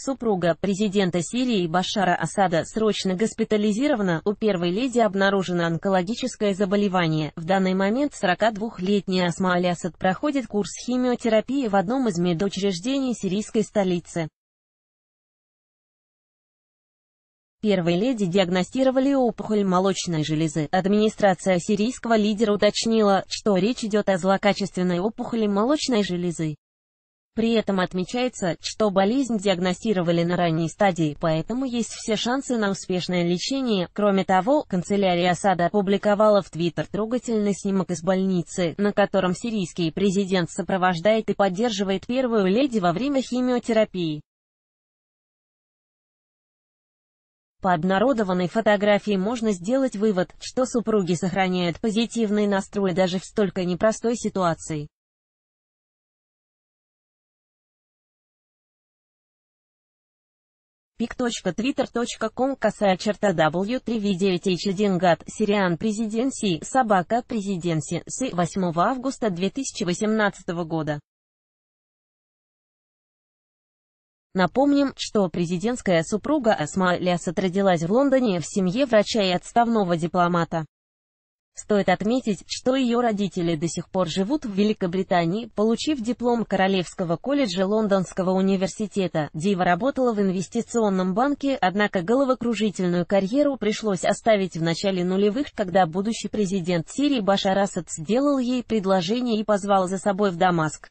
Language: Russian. Супруга президента Сирии Башара Асада срочно госпитализирована, у первой леди обнаружено онкологическое заболевание. В данный момент 42-летняя Асма аль-Асад проходит курс химиотерапии в одном из медучреждений сирийской столицы. Первой леди диагностировали опухоль молочной железы. Администрация сирийского лидера уточнила, что речь идет о злокачественной опухоли молочной железы. При этом отмечается, что болезнь диагностировали на ранней стадии, поэтому есть все шансы на успешное лечение. Кроме того, канцелярия Асада опубликовала в Твиттер трогательный снимок из больницы, на котором сирийский президент сопровождает и поддерживает первую леди во время химиотерапии. По обнародованной фотографии можно сделать вывод, что супруги сохраняют позитивный настрой даже в столь непростой ситуации. pic.twitter.com/w3v9h1gad Syrian Presidency @Presidency с 8 августа 2018 года. Напомним, что президентская супруга Асма аль-Асад родилась в Лондоне в семье врача и отставного дипломата. Стоит отметить, что ее родители до сих пор живут в Великобритании. Получив диплом Королевского колледжа Лондонского университета, Дива работала в инвестиционном банке, однако головокружительную карьеру пришлось оставить в начале нулевых, когда будущий президент Сирии Башар Асад сделал ей предложение и позвал за собой в Дамаск.